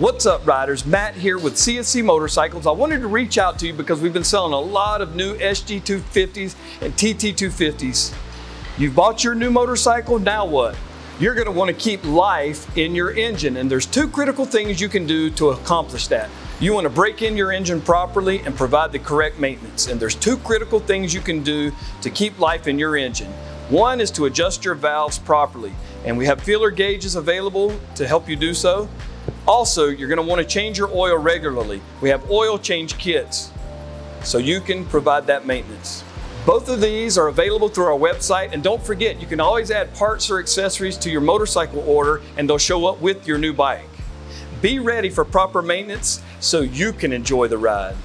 What's up, riders? Matt here with CSC Motorcycles. I wanted to reach out to you because we've been selling a lot of new SG250s and TT250s. You've bought your new motorcycle, now what? You're going to want to keep life in your engine, and there's two critical things you can do to accomplish that. You want to break in your engine properly and provide the correct maintenance, and there's two critical things you can do to keep life in your engine. One is to adjust your valves properly, and we have feeler gauges available to help you do so. Also, you're going to want to change your oil regularly. We have oil change kits, so you can provide that maintenance. Both of these are available through our website, and don't forget, you can always add parts or accessories to your motorcycle order and they'll show up with your new bike. Be ready for proper maintenance so you can enjoy the ride.